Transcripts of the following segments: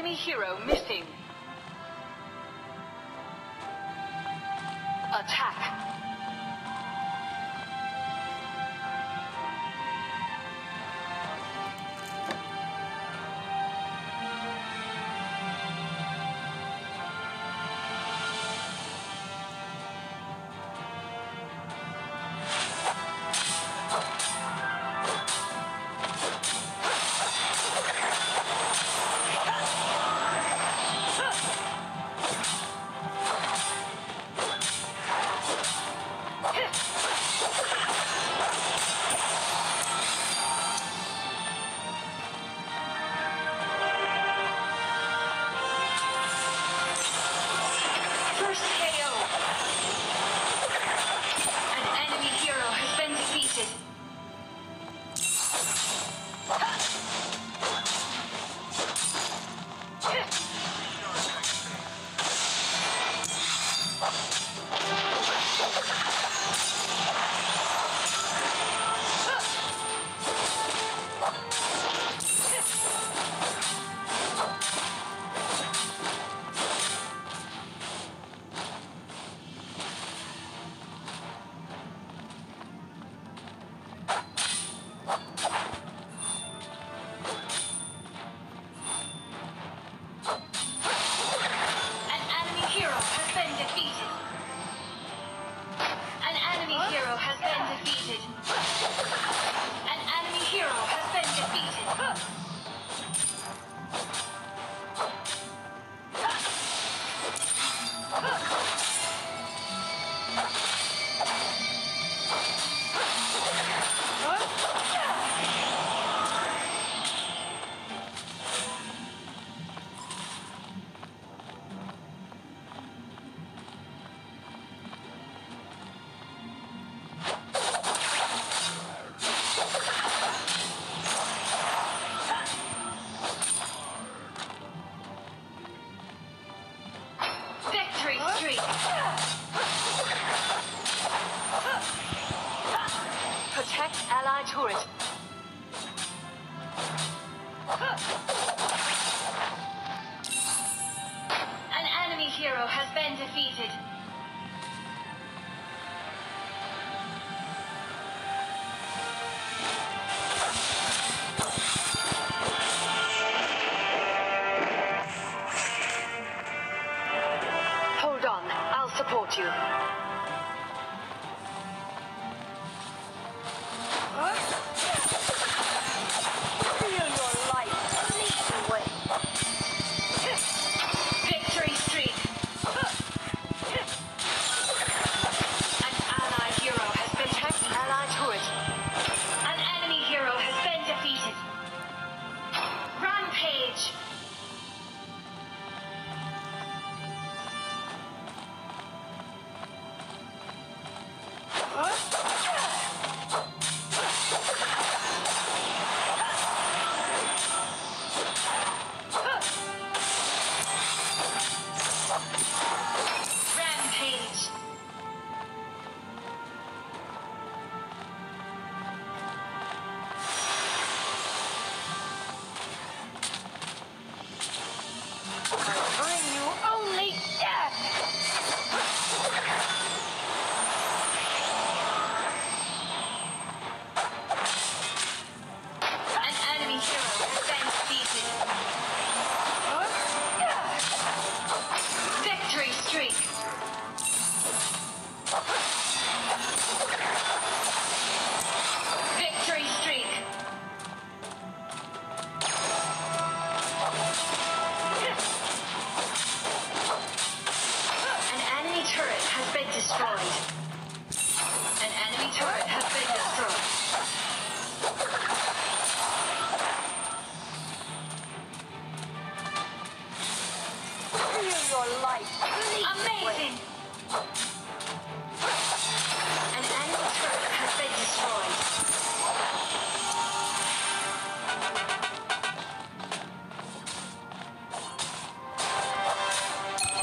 Enemy hero missing. Attack. Protect Allied turret. An enemy hero has been defeated. Hold on, I'll support you. Amazing! An enemy turret has been destroyed.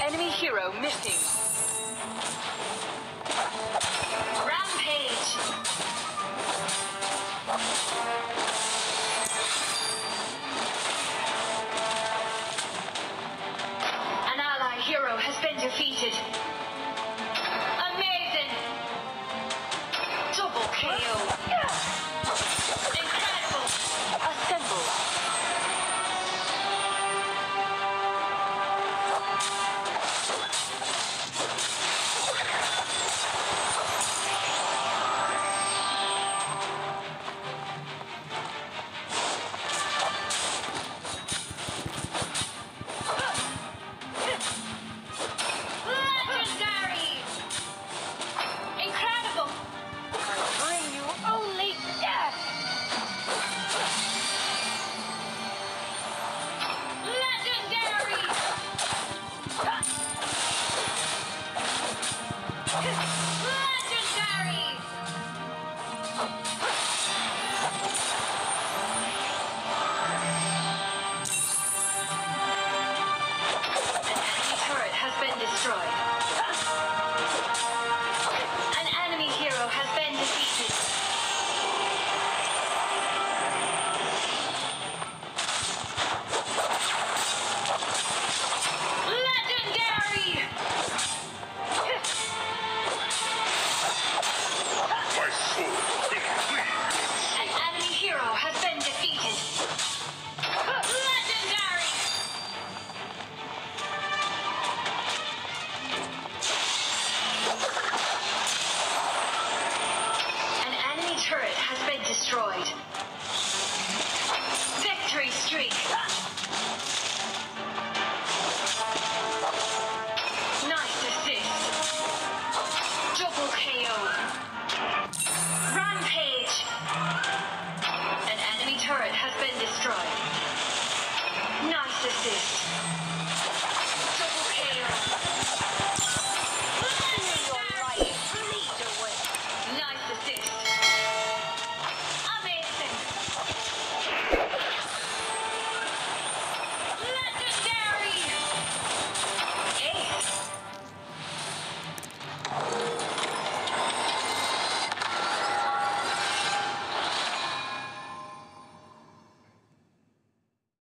Enemy hero missing. Rampage! street. Nice assist. Double KO. Rampage. An enemy turret has been destroyed. Nice assist.